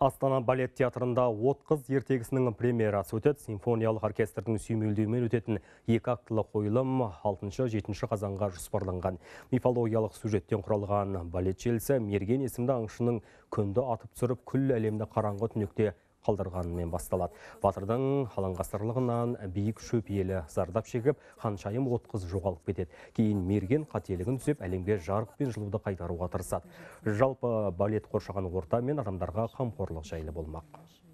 Astana Balet Teatrında Ot qız ertegisinin premierası ötedi. Simfoniyalı orkestrinin sümüldüğümen ötedin 2 aktlı koyulum 6-7 Kazan'a josparlanğan. Mifologiyalı süjetten kuralğan baletçi elsi Mergen esimli аңшының күнді atıp sürüp күл әлемді қараңғы түнекте қалдырғанымен басталады. Батырдың алаңғасырлығынан бейік шөп елі зардап шегіп, ханшайым От қыз жоғалып кетеді. Кейін Мерген қателігін түзеп, әлемге жарық пен жылуды қайтаруға тырысады. Жалпы балет қоршаған орта мен адамдарға қамқорлық жайлы болмақ.